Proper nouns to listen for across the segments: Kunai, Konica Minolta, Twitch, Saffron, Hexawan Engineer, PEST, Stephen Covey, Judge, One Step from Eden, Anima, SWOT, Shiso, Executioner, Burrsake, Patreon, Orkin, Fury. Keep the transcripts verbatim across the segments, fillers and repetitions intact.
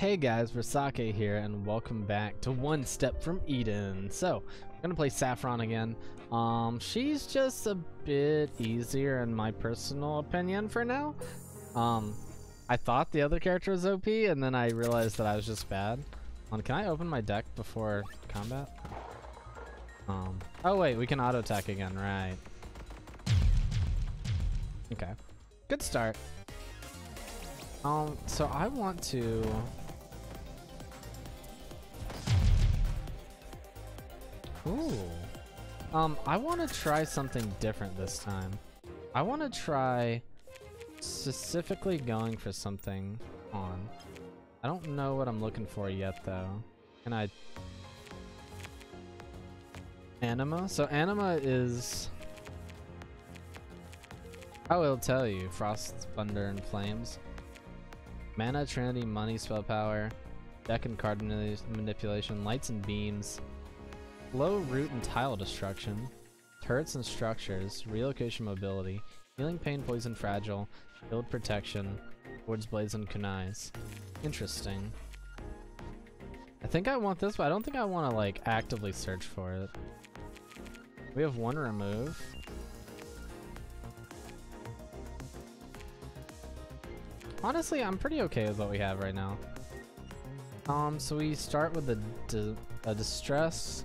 Hey guys, Burrsake here, and welcome back to One Step from Eden. So, we're gonna play Saffron again. Um, she's just a bit easier in my personal opinion for now. Um, I thought the other character was O P, and then I realized that I was just bad. Um, can I open my deck before combat? Um, oh wait, we can auto attack again, right? Okay, good start. Um, so I want to... Ooh. Um, I want to try something different this time. I want to try specifically going for something on. I don't know what I'm looking for yet, though. Can I... Anima? So Anima is... I will tell you. Frost, Thunder, and Flames. Mana, Trinity, Money, Spell Power, Deck and Card Manipulation, Lights and Beams, Low Root and Tile Destruction, Turrets and Structures, Relocation Mobility, Healing Pain, Poison, Fragile, Shield Protection, Swords, Blades, and Kunais. Interesting. I think I want this, but I don't think I want to, like, actively search for it. We have one remove. Honestly, I'm pretty okay with what we have right now. Um, so we start with a, di a distress.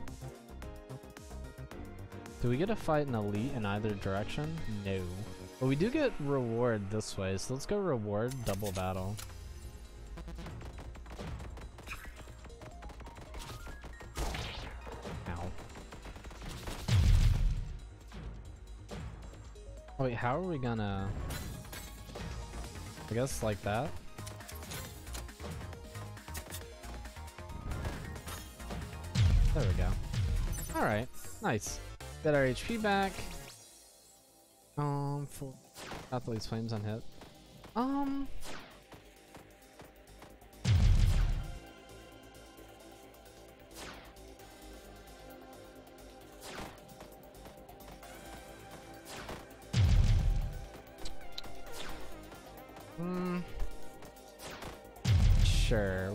Do we get to fight an elite in either direction? No. But we do get reward this way, so let's go reward double battle. Ow. Oh, wait, how are we gonna... I guess like that. There we go. Alright, nice. Get our H P back. Um, full athlete's flames on hit. Um.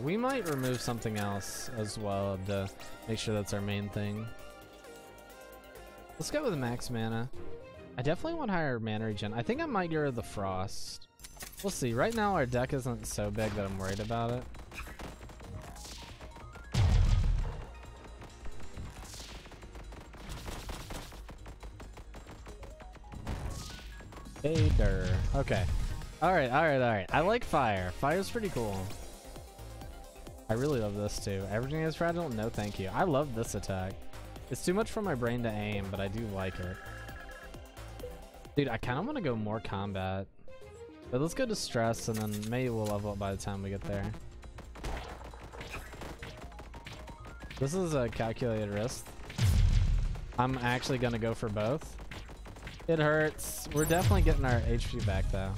We might remove something else as well to make sure that's our main thing. Let's go with max mana. I definitely want higher mana regen. I think I might get rid of the frost. We'll see. Right now our deck isn't so big that I'm worried about it. Vader. Okay. Alright, alright, alright. I like fire. Fire's pretty cool. I really love this too. Everything is fragile? No thank you. I love this attack. It's too much for my brain to aim, but I do like it. Dude, I kind of want to go more combat. But let's go to stress, and then maybe we'll level up by the time we get there. This is a calculated risk. I'm actually going to go for both. It hurts. We're definitely getting our H P back, though.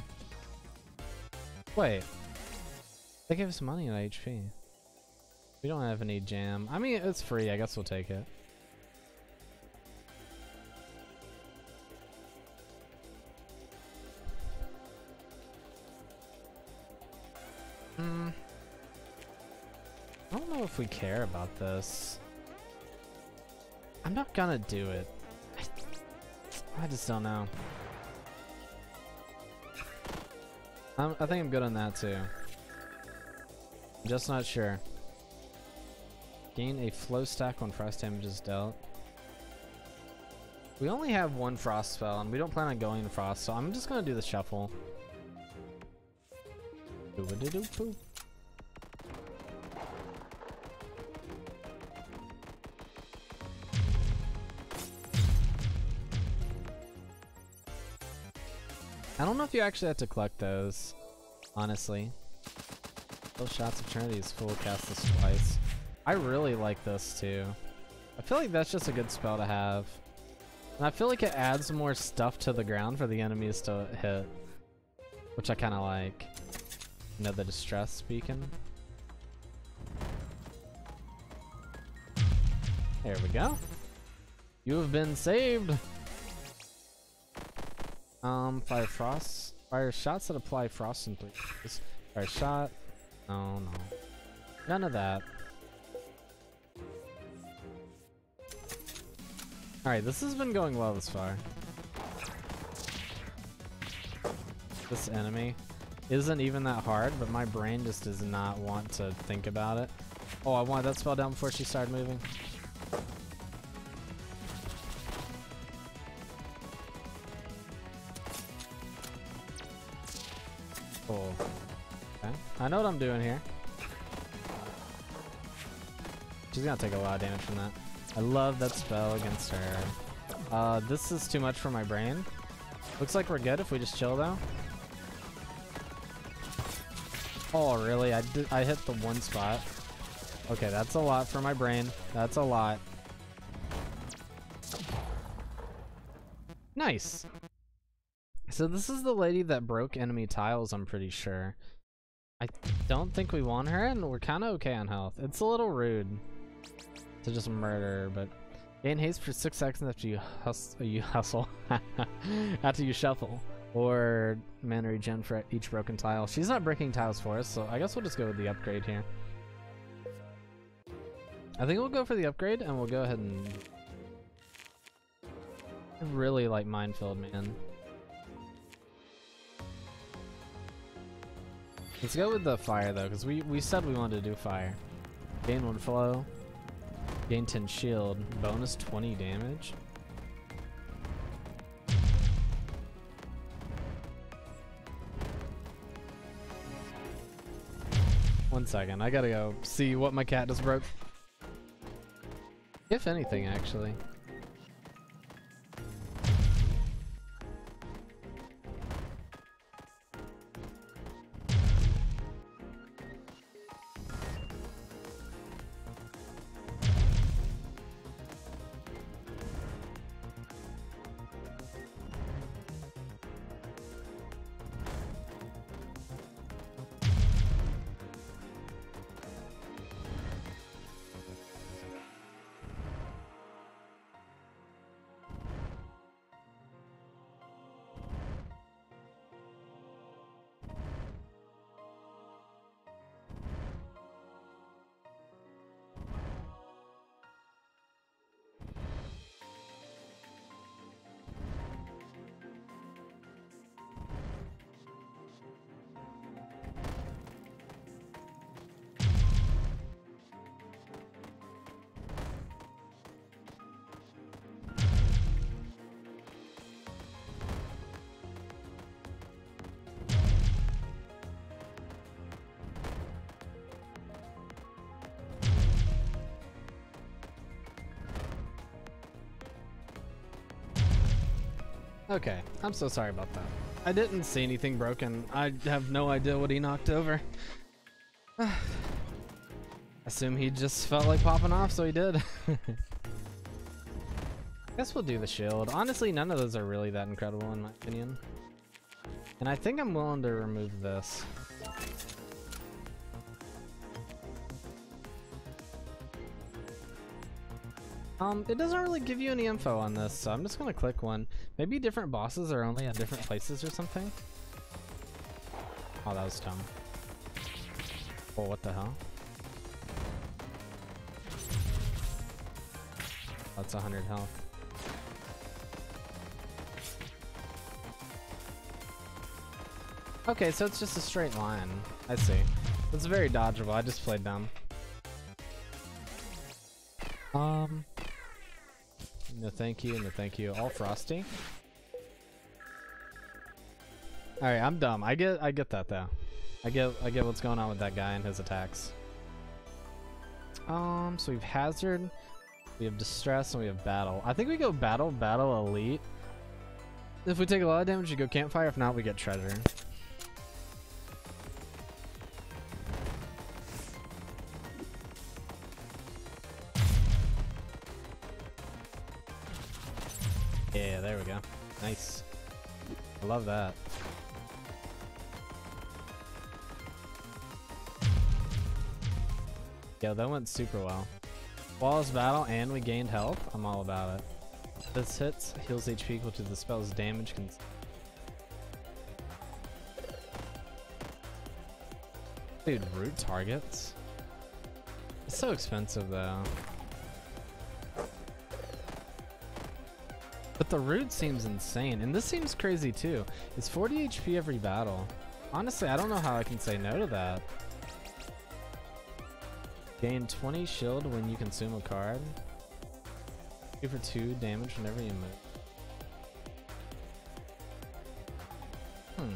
Wait. They gave us money and H P. We don't have any jam. I mean, it's free. I guess we'll take it. Hmm. I don't know if we care about this. I'm not gonna do it. I, I just don't know. I'm, I think I'm good on that too. I'm just not sure. Gain a flow stack when frost damage is dealt. We only have one frost spell, and we don't plan on going to frost, so I'm just gonna do the shuffle. Doo-a-doo-doo-poo. I don't know if you actually have to collect those, honestly. Those shots of Trinity is full cast this twice. I really like this too. I feel like that's just a good spell to have. And I feel like it adds more stuff to the ground for the enemies to hit. Which I kind of like. You know, the distress beacon. There we go. You have been saved. Um, fire frost. Fire shots that apply frost and three. Fire shot. No, no. None of that. Alright, this has been going well this far. This enemy isn't even that hard, but my brain just does not want to think about it. Oh, I wanted that spell down before she started moving. Cool. Okay. I know what I'm doing here. She's gonna take a lot of damage from that. I love that spell against her. Uh, this is too much for my brain. Looks like we're good if we just chill, though. Oh, really? I, did, I hit the one spot. Okay, that's a lot for my brain. That's a lot. Nice. So this is the lady that broke enemy tiles, I'm pretty sure. I don't think we want her, and we're kind of okay on health. It's a little rude to just murder, but gain haste for six seconds after you hus you hustle, after you shuffle, or mana regen for each broken tile. She's not breaking tiles for us, so I guess we'll just go with the upgrade here. I think we'll go for the upgrade, and we'll go ahead and I really like Minefield, man. Let's go with the fire though, because we we said we wanted to do fire. Gain one flow. Gain ten shield, bonus twenty damage. One second, I gotta go see what my cat just broke. If anything, actually. Okay, I'm so sorry about that. I didn't see anything broken. I have no idea what he knocked over. Assume he just felt like popping off, so he did. Guess we'll do the shield. Honestly, none of those are really that incredible in my opinion. And I think I'm willing to remove this. Um, it doesn't really give you any info on this, so I'm just gonna click one. Maybe different bosses are only at different places or something? Oh, that was dumb. Oh, what the hell? That's one hundred health. Okay, so it's just a straight line. I see. It's very dodgeable, I just played dumb. Um... No thank you, no thank you. All frosty. Alright, I'm dumb. I get I get that though. I get I get what's going on with that guy and his attacks. Um, so we've hazard, we have distress, and we have battle. I think we go battle, battle, elite. If we take a lot of damage, we go campfire, if not we get treasure. Yeah, there we go. Nice. I love that. Yo, that went super well. Wallace battle and we gained health. I'm all about it. This hits, heals H P equal to the spell's damage. Cons Dude, root targets? It's so expensive though. But the root seems insane, and this seems crazy too. It's forty H P every battle. Honestly, I don't know how I can say no to that. Gain twenty shield when you consume a card. Two for two damage whenever you move. Hmm.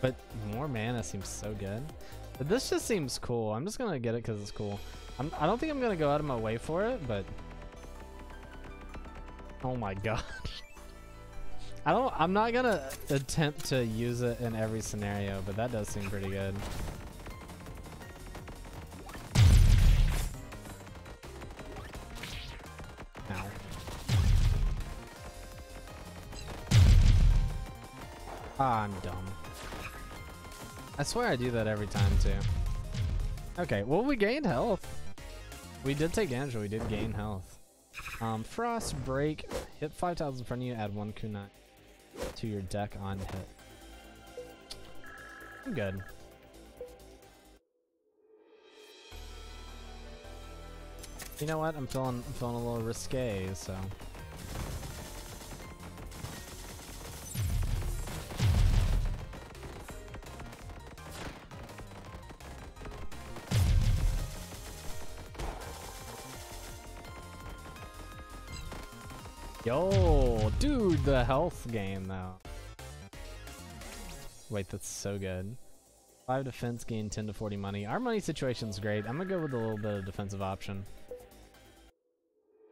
But more mana seems so good. But this just seems cool. I'm just gonna get it because it's cool. I'm, I don't think I'm gonna go out of my way for it, but oh my god. I don't, I'm not gonna attempt to use it in every scenario, but that does seem pretty good. Ow. Ah, I'm dumb. I swear I do that every time too. Okay, well we gained health. We did take damage, but we did gain health. Um, Frost Break, hit five tiles in front of you, add one kunai to your deck on hit. I'm good. You know what? I'm feeling, I'm feeling a little risque, so. Yo, dude, the health gain though. Wait, that's so good. Five defense gain, ten to forty money. Our money situation's great. I'm gonna go with a little bit of defensive option.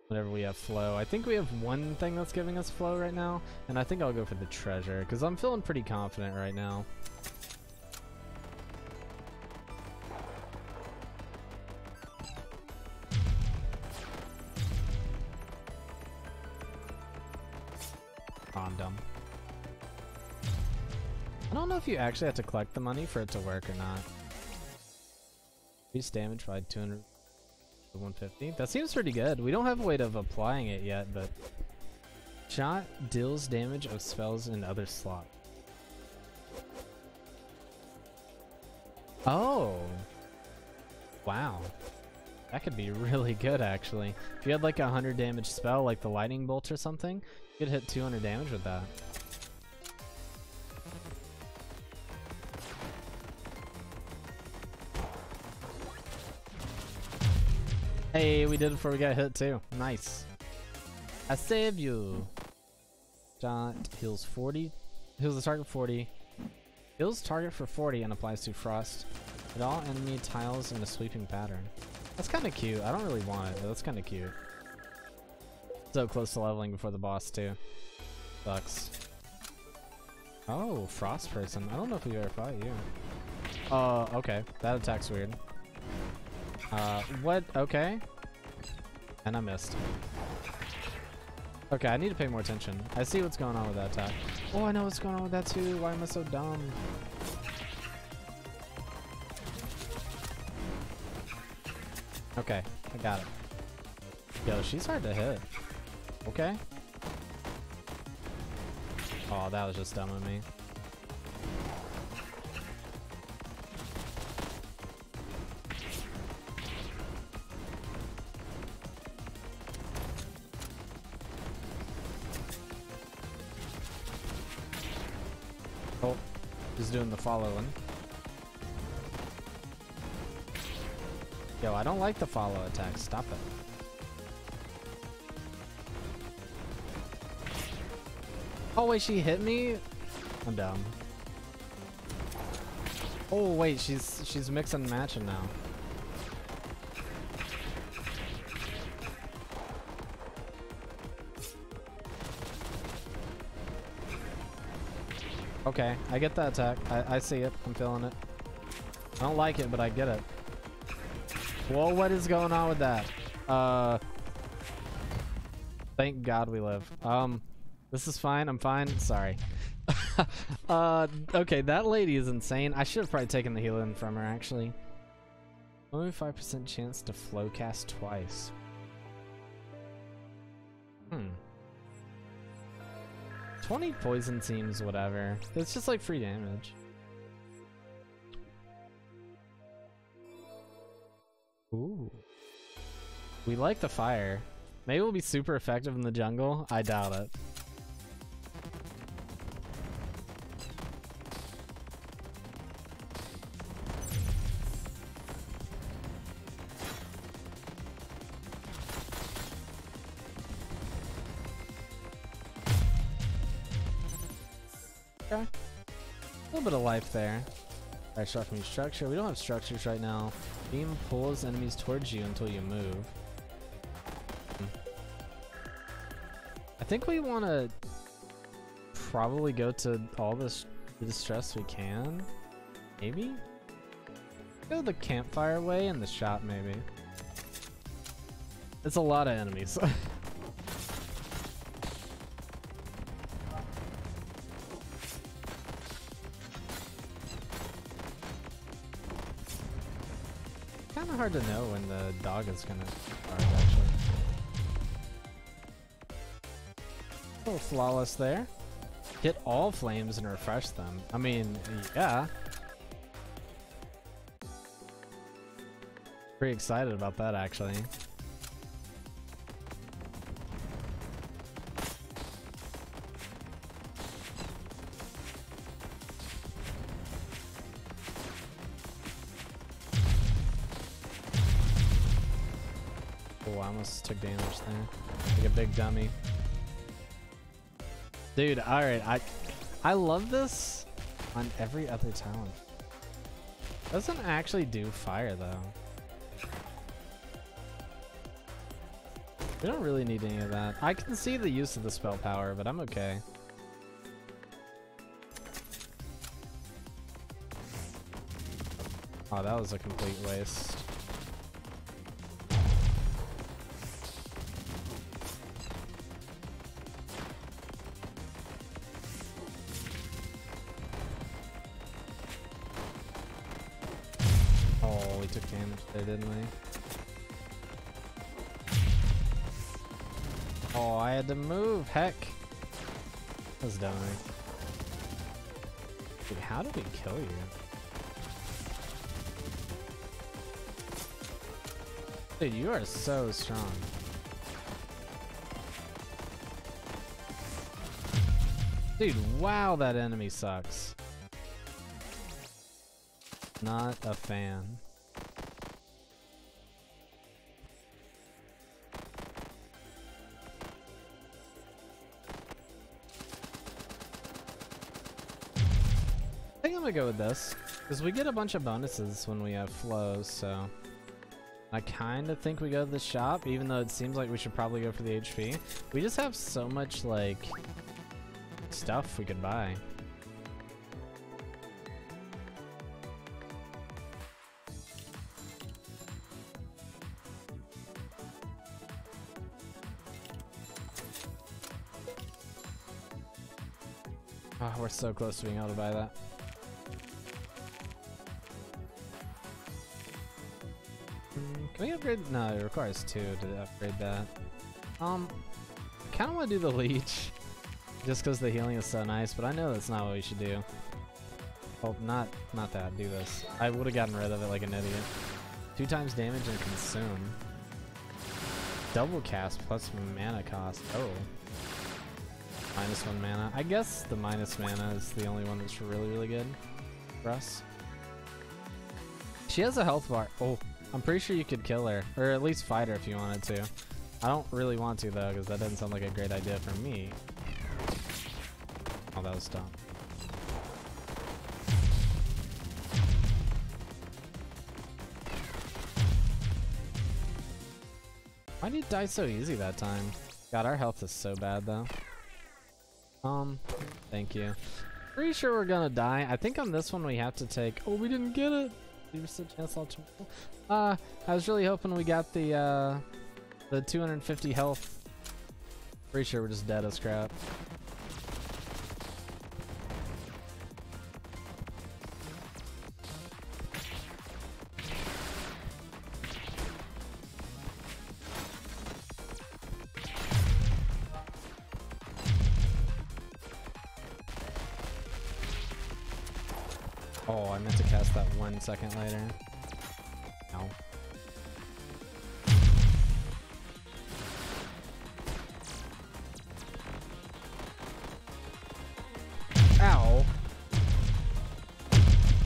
Whenever we have flow, I think we have one thing that's giving us flow right now, and I think I'll go for the treasure because I'm feeling pretty confident right now. If you actually have to collect the money for it to work or not. Increase damage by two hundred to one fifty. That seems pretty good. We don't have a way of applying it yet, but shot deals damage of spells in other slot. Oh wow, that could be really good actually. If you had like a one hundred damage spell like the lightning bolt or something, you could hit two hundred damage with that. Hey, we did it before we got hit too. Nice. I save you. Shot heals forty. Heals the target forty. Heals target for forty and applies to frost. Hit all enemy tiles in a sweeping pattern. That's kind of cute. I don't really want it, but that's kind of cute. So close to leveling before the boss too. Sucks. Oh, frost person. I don't know if we ever fought you. Uh, okay. That attack's weird. Uh, what? Okay. And I missed. Okay, I need to pay more attention. I see what's going on with that attack. Oh, I know what's going on with that too. Why am I so dumb? Okay, I got it. Yo, she's hard to hit. Okay. Oh, that was just dumb of me. Doing the following. Yo, I don't like the follow attack. Stop it. Oh wait, she hit me? I'm dumb. Oh wait, she's she's mixing and matching now. Okay, I get that attack. I, I see it. I'm feeling it. I don't like it, but I get it. Whoa, what is going on with that? Uh, thank God we live. Um, this is fine. I'm fine. Sorry. uh, okay, that lady is insane. I should have probably taken the healing from her, actually. Only five percent chance to flow cast twice. Hmm. twenty poison seems whatever. It's just like free damage. We like the fire. Maybe we'll be super effective in the jungle. I doubt it. Okay. A little bit of life there. Alright, shot from structure. We don't have structures right now. Beam pulls enemies towards you until you move. I think we want to probably go to all this the distress we can. Maybe? Go the campfire way and the shop, maybe. It's a lot of enemies. Kind of hard to know when the dog is going to start, actually. A little flawless there. Hit all flames and refresh them. I mean, yeah. Pretty excited about that, actually. Oh, I almost took damage there. Like a big dummy. Dude, alright, I I love this on every other talent. Doesn't actually do fire though. We don't really need any of that. I can see the use of the spell power, but I'm okay. Oh, that was a complete waste. Took damage there, didn't we? Oh, I had to move. Heck, that was dumb. Dude, how did we kill you? Dude, you are so strong. Dude, wow, that enemy sucks. Not a fan. I'm gonna go with this because we get a bunch of bonuses when we have flows, so I kind of think we go to the shop, even though it seems like we should probably go for the H P. We just have so much like stuff we could buy. Oh, we're so close to being able to buy that. Can we upgrade? No, it requires two to upgrade that. Um, I kind of want to do the leech, just because the healing is so nice. But I know that's not what we should do. Well, not not that. Do this. I would have gotten rid of it like an idiot. Two times damage and consume. Double cast plus mana cost. Oh, minus one mana. I guess the minus mana is the only one that's really really good for us. She has a health bar. Oh. I'm pretty sure you could kill her, or at least fight her if you wanted to. I don't really want to though, because that doesn't sound like a great idea for me. Oh, that was dumb. Why did it die so easy that time? God, our health is so bad though. Um, thank you. Pretty sure we're gonna die. I think on this one we have to take, oh, we didn't get it. Uh, I was really hoping we got the uh, the two hundred fifty health. Pretty sure we're just dead as crap. Oh, I meant to cast that one second later. No.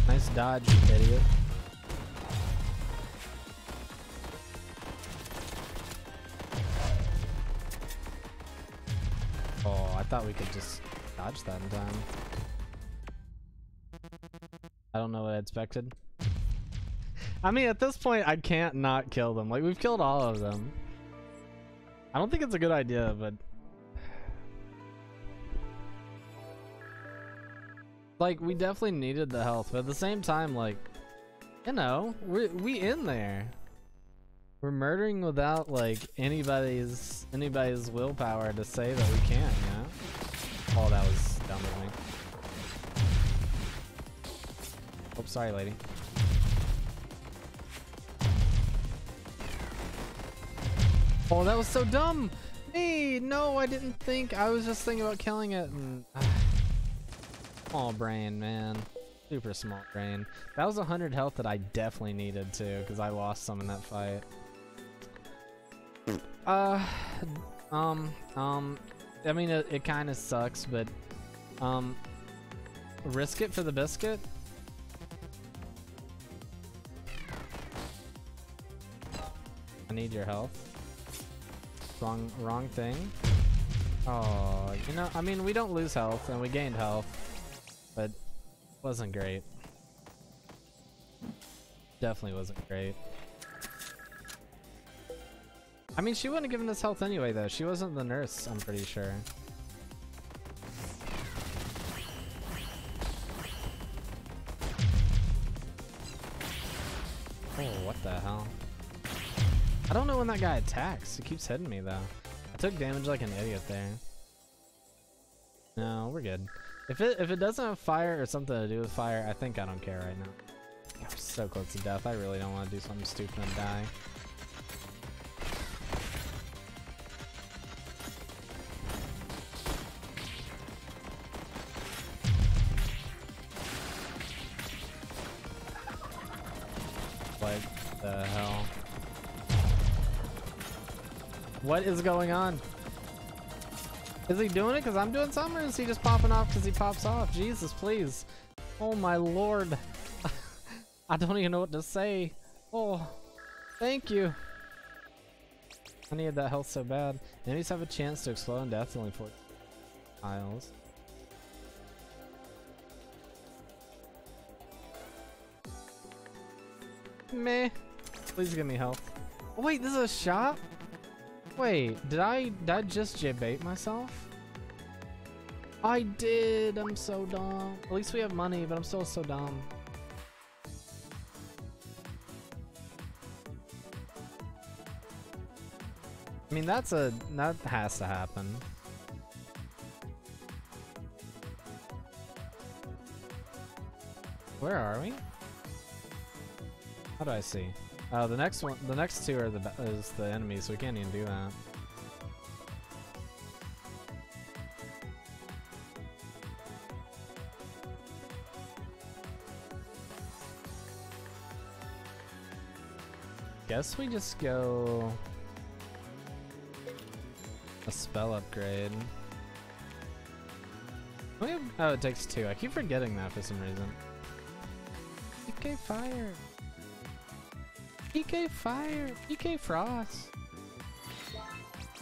Nice dodge, you idiot. Oh, I thought we could just dodge that in time. I don't know what I expected. I mean, at this point, I can't not kill them. Like, we've killed all of them. I don't think it's a good idea, but... Like, we definitely needed the health, but at the same time, like, you know, we we in there. We're murdering without, like, anybody's anybody's willpower to say that we can, you know? Oh, that was dumb of me. Oh, sorry, lady. Oh, that was so dumb! Hey, no, I didn't think. I was just thinking about killing it. And, uh, small brain, man. Super small brain. That was one hundred health that I definitely needed, too, because I lost some in that fight. Uh, um, um, I mean, it, it kind of sucks, but, um, risk it for the biscuit? I need your health. Wrong, wrong thing. Oh, you know, I mean, we don't lose health and we gained health, but wasn't great. Definitely wasn't great. I mean, she wouldn't have given us health anyway, though. She wasn't the nurse, I'm pretty sure. Oh, what the hell? I don't know when that guy attacks. He keeps hitting me, though. I took damage like an idiot there. No, we're good. If it if it doesn't have fire or something to do with fire, I think I don't care right now. I'm so close to death. I really don't want to do something stupid and die. What the hell? What is going on? Is he doing it because I'm doing something, or is he just popping off because he pops off? Jesus, please. Oh my lord. I don't even know what to say. Oh, thank you. I needed that health so bad. Enemies have a chance to explode in death only for miles. Meh. Please give me health. Oh, wait, this is a shop? Wait, did I, did I just j-bait myself? I did, I'm so dumb. At least we have money, but I'm still so dumb. I mean, that's a, that has to happen. Where are we? How do I see? Oh, uh, the next one, the next two are the is the enemies, so we can't even do that. Guess we just go a spell upgrade. We have, oh, it takes two. I keep forgetting that for some reason. Okay, fire. P K Fire! P K Frost!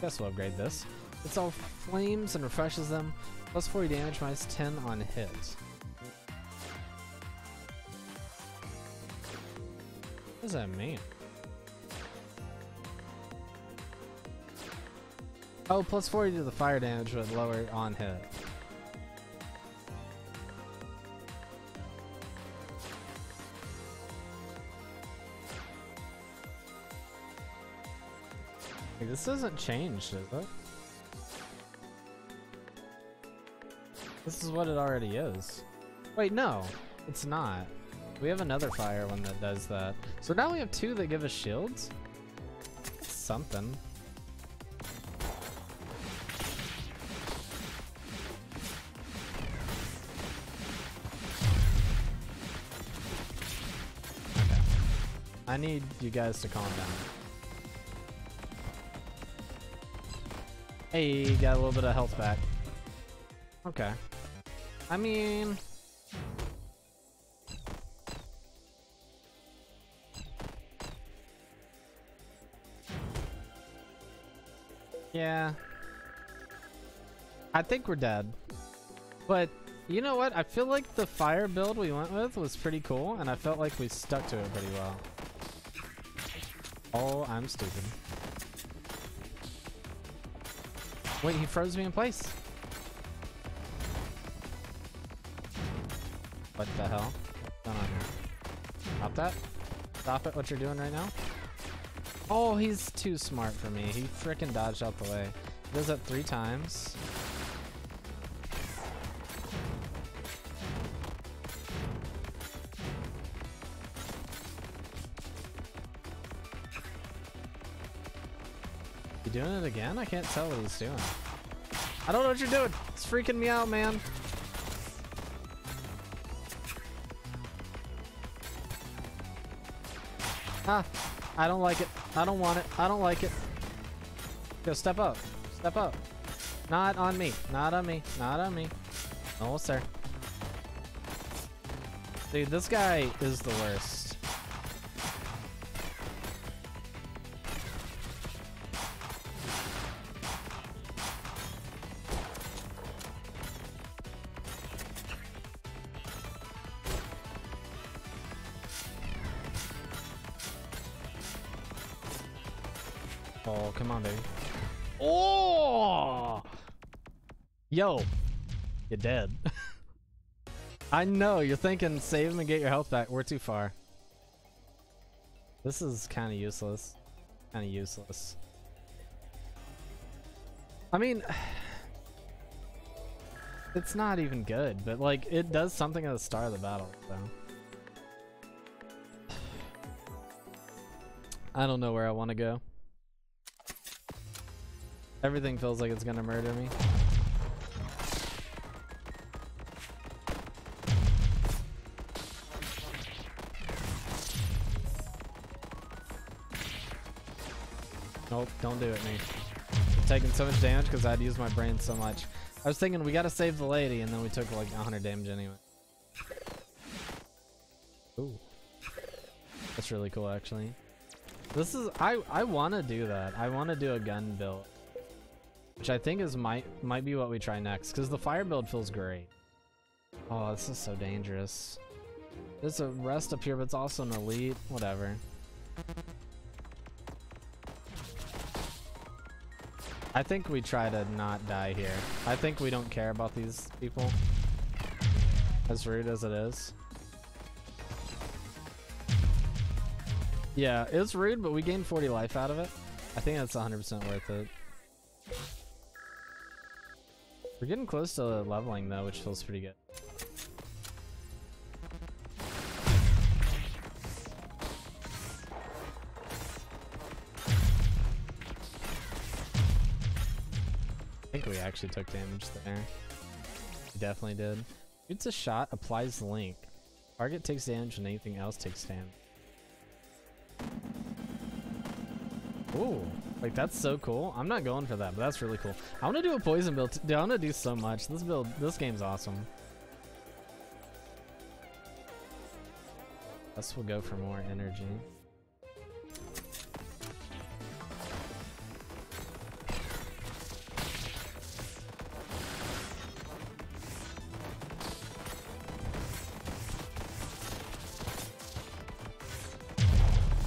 Guess we'll upgrade this. It's all flames and refreshes them. Plus forty damage, minus ten on hits. What does that mean? Oh, plus forty to the fire damage, but lower on hit. This doesn't change, does it? This is what it already is. Wait, no, it's not. We have another fire one that does that. So now we have two that give us shields? That's something. Okay. I need you guys to calm down. Hey, got a little bit of health back. Okay. I mean, Yeah. I think we're dead. But you know what? I feel like the fire build we went with was pretty cool, and I felt like we stuck to it pretty well. Oh, I'm stupid. Wait, he froze me in place. What the hell? What's going on here? Stop that. Stop it, what you're doing right now. Oh, he's too smart for me. He frickin' dodged out the way. He does that three times. You doing it again? I can't tell what he's doing. I don't know what you're doing. It's freaking me out, man. Ah, I don't like it. I don't want it. I don't like it. Go step up. Step up. Not on me. Not on me. Not on me. No, sir. Dude, this guy is the worst. Oh, come on, baby. Oh! Yo, you're dead. I know, you're thinking save him and get your health back. We're too far. This is kind of useless. Kind of useless. I mean, it's not even good, but like, it does something at the start of the battle, though. I don't know where I want to go. Everything feels like it's gonna murder me. Nope, don't do it, me. I'm taking so much damage because I'd used my brain so much. I was thinking we gotta save the lady, and then we took like one hundred damage anyway. Ooh. That's really cool, actually. This is, I, I wanna do that. I wanna do a gun build. Which I think is might might be what we try next, because the fire build feels great. Oh, this is so dangerous. There's a rest up here, but it's also an elite. Whatever. I think we try to not die here. I think we don't care about these people. As rude as it is. Yeah, it's rude, but we gained forty life out of it. I think that's one hundred percent worth it. We're getting close to leveling though, which feels pretty good. I think we actually took damage there. We definitely did. Shoots a shot, applies link. Target takes damage and anything else takes damage. Ooh. Like, that's so cool. I'm not going for that, but that's really cool. I want to do a poison build. Dude, I want to do so much. This build, this game's awesome. Guess we'll go for more energy.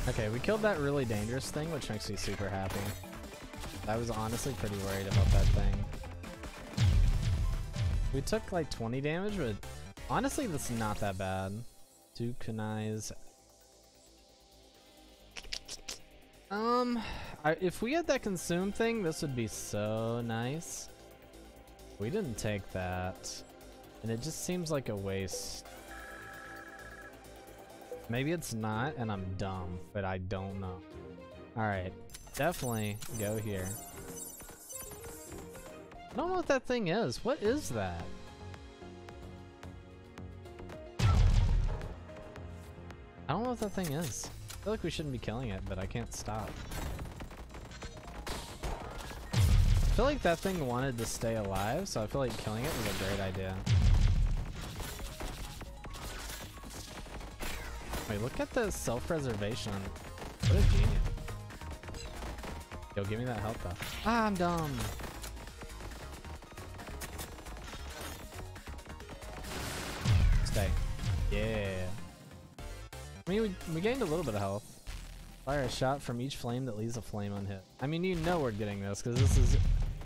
Okay, we killed that really dangerous thing, which makes me super happy. I was honestly pretty worried about that thing. We took like twenty damage, but honestly, that's not that bad. Dukanize. Um, I, if we had that consume thing, this would be so nice. We didn't take that, and it just seems like a waste. Maybe it's not, and I'm dumb, but I don't know. Alright, definitely go here. I don't know what that thing is. What is that? I don't know what that thing is. I feel like we shouldn't be killing it, but I can't stop. I feel like that thing wanted to stay alive, so I feel like killing it was a great idea. Wait, look at the self-preservation. What a genius. Yo, give me that health though. Ah, I'm dumb. Stay. Yeah. I mean, we, we gained a little bit of health. Fire a shot from each flame that leaves a flame unhit. I mean, you know we're getting this because this is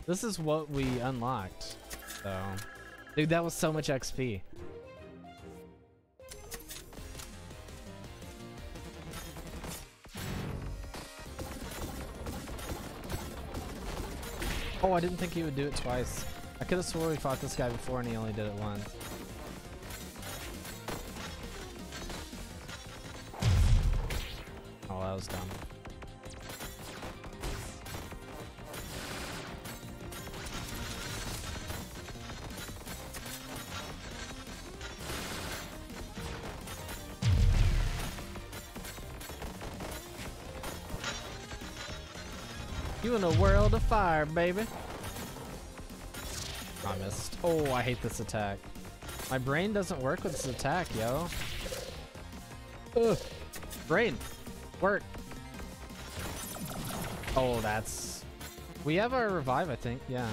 this is what we unlocked. So, dude, that was so much X P. Oh, I didn't think he would do it twice. I could have swore we fought this guy before and he only did it once. Oh, that was dumb. You in a world of fire, baby. I missed. Oh, I hate this attack. My brain doesn't work with this attack, yo. Ugh. Brain. Work. Oh, that's... We have our revive, I think. Yeah.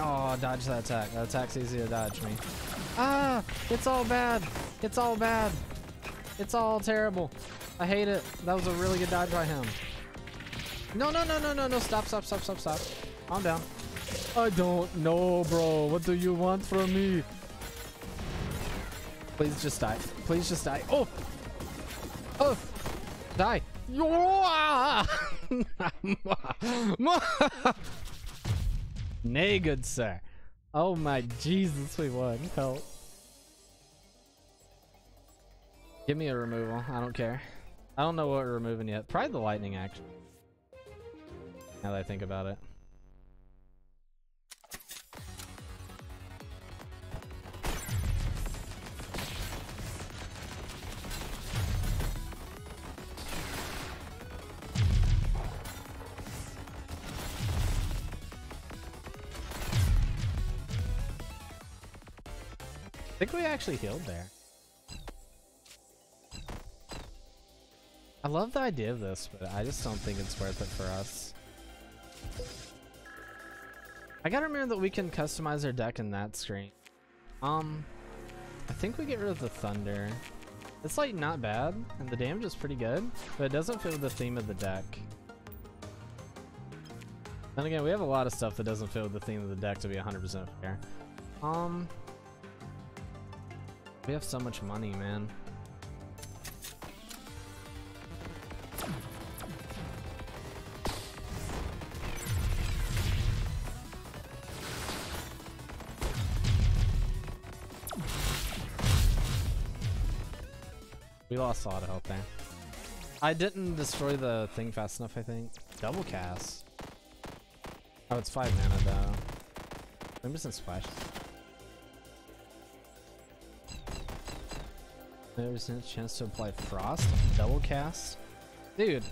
Oh, dodge that attack. That attack's easy to dodge me. Ah! It's all bad. It's all bad. It's all terrible. I hate it. That was a really good dodge by him. No, no, no, no, no, no. Stop, stop, stop, stop, stop. Calm down. I don't know, bro. What do you want from me? Please just die. Please just die. Oh! Oh! Die. Nay, good sir. Oh my Jesus, we won. Help. Give me a removal. I don't care. I don't know what we're removing yet. Probably the lightning, actually. Now that I think about it. I think we actually healed there. I love the idea of this, but I just don't think it's worth it for us. I gotta remember that we can customize our deck in that screen. Um, I think we get rid of the thunder. It's like not bad, and the damage is pretty good, but it doesn't fit with the theme of the deck. Then again, we have a lot of stuff that doesn't fit with the theme of the deck, to be one hundred percent fair. Um, we have so much money, man. We lost a lot of health there. I didn't destroy the thing fast enough, I think. Double cast. Oh, it's five mana though. I'm just in splash. There's a chance to apply frost. Double cast. Dude,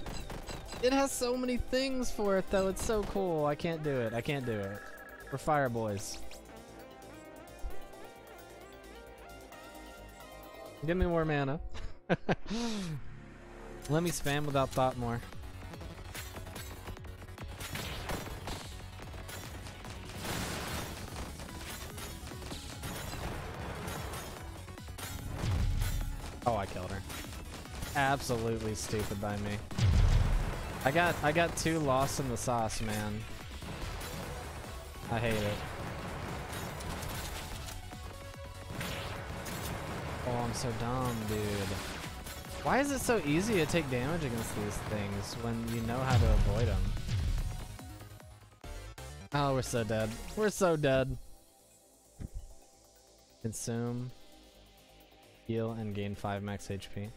it has so many things for it though. It's so cool. I can't do it. I can't do it. We're fire boys. Give me more mana. Let me spam without thought more. Oh, I killed her. Absolutely stupid by me. I got I got too lost in the sauce, man. I hate it. Oh, I'm so dumb, dude. Why is it so easy to take damage against these things when you know how to avoid them? Oh, we're so dead. We're so dead. Consume, heal, and gain five max H P.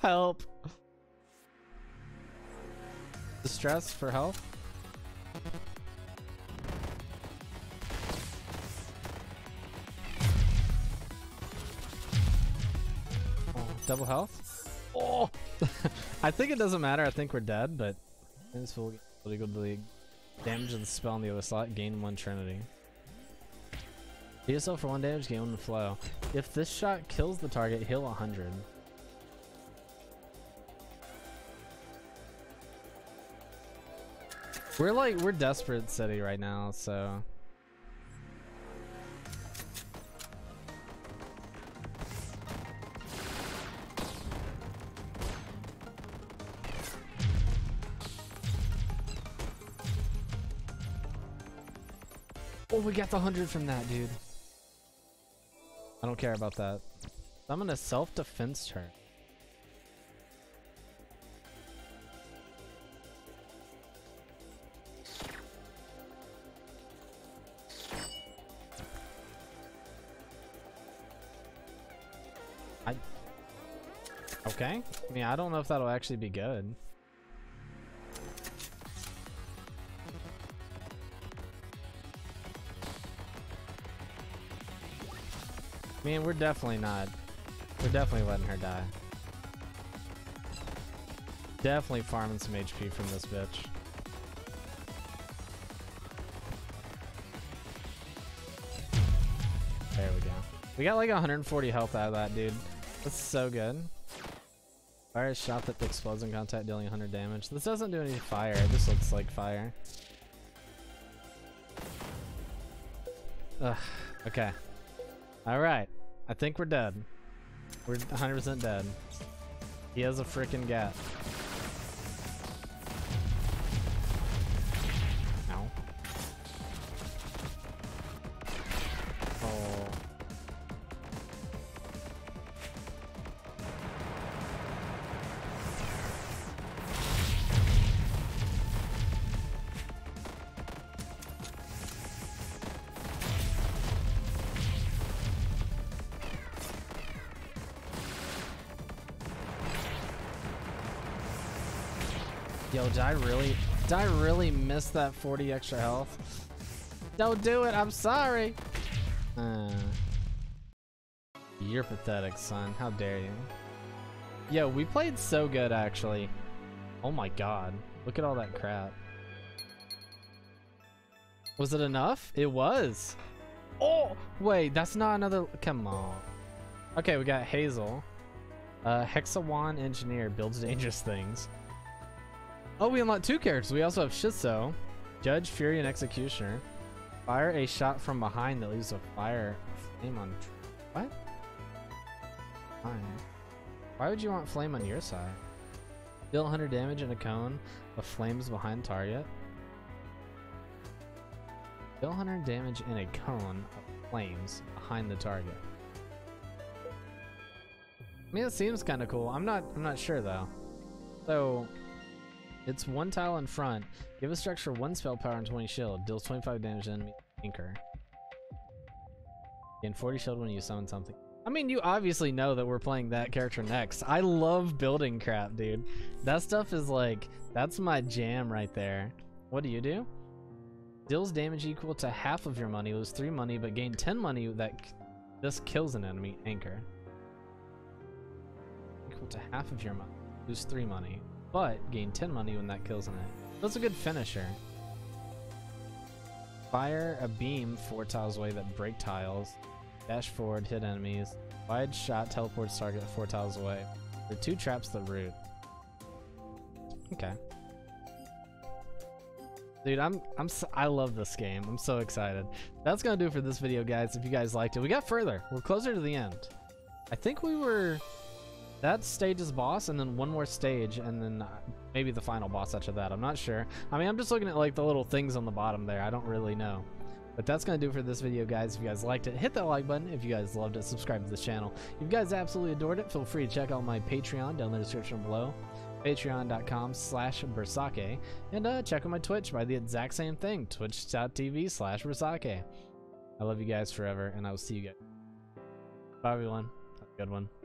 Help. Distress for health. Double health. Oh, I think it doesn't matter. I think we're dead, but this will go to the damage of the spell in the other slot. Gain one Trinity. D S L for one damage gain on the flow. If this shot kills the target, heal one hundred. We're like, we're desperate city right now, so. Oh, we got the one hundred from that, dude. I don't care about that. I'm gonna self-defense turn. I... Okay. I mean, I don't know if that'll actually be good. I mean, we're definitely not. We're definitely letting her die. Definitely farming some H P from this bitch. There we go. We got like one hundred forty health out of that, dude. That's so good. Fire a shot that explodes in contact, dealing one hundred damage. This doesn't do any fire. It just looks like fire. Ugh. Okay. Alright, I think we're dead. We're one hundred percent dead. He has a freaking gap. Ow. Yo, did I really, did I really miss that forty extra health? Don't do it, I'm sorry! Uh, you're pathetic, son. How dare you? Yo, we played so good, actually. Oh my god. Look at all that crap. Was it enough? It was! Oh! Wait, that's not another... Come on. Okay, we got Hazel. Uh, Hexawan Engineer builds dangerous things. Oh, we unlocked two characters. We also have Shiso, Judge, Fury, and Executioner. Fire a shot from behind that leaves a fire flame on... What? Fine. Why would you want flame on your side? Deal one hundred damage in a cone of flames behind target. Deal one hundred damage in a cone of flames behind the target. I mean, it seems kind of cool. I'm not, I'm not sure, though. So... It's one tile in front. Give a structure one spell power and twenty shield. Deals twenty-five damage to enemy anchor. Gain forty shield when you summon something. I mean, you obviously know that we're playing that character next. I love building crap, dude. That stuff is like, that's my jam right there. What do you do? Deals damage equal to half of your money. Lose three money, but gain ten money that this kills an enemy anchor. Equal to half of your money. Lose three money. But gain ten money when that kills an enemy. That's a good finisher. Fire a beam four tiles away that break tiles. Dash forward, hit enemies. Wide shot teleports target four tiles away. The two traps that root. Okay. Dude, I'm I'm so, I love this game. I'm so excited. That's gonna do it for this video, guys. If you guys liked it, we got further. We're closer to the end. I think we were. That stage is boss, and then one more stage, and then maybe the final boss after that. I'm not sure. I mean, I'm just looking at like the little things on the bottom there. I don't really know. But that's going to do it for this video, guys. If you guys liked it, hit that like button. If you guys loved it, subscribe to this channel. If you guys absolutely adored it, feel free to check out my Patreon down in the description below. Patreon.com slash Burrsake. And uh, check out my Twitch by the exact same thing. Twitch.tv slash Burrsake. I love you guys forever, and I will see you guys. Bye, everyone. Have a good one.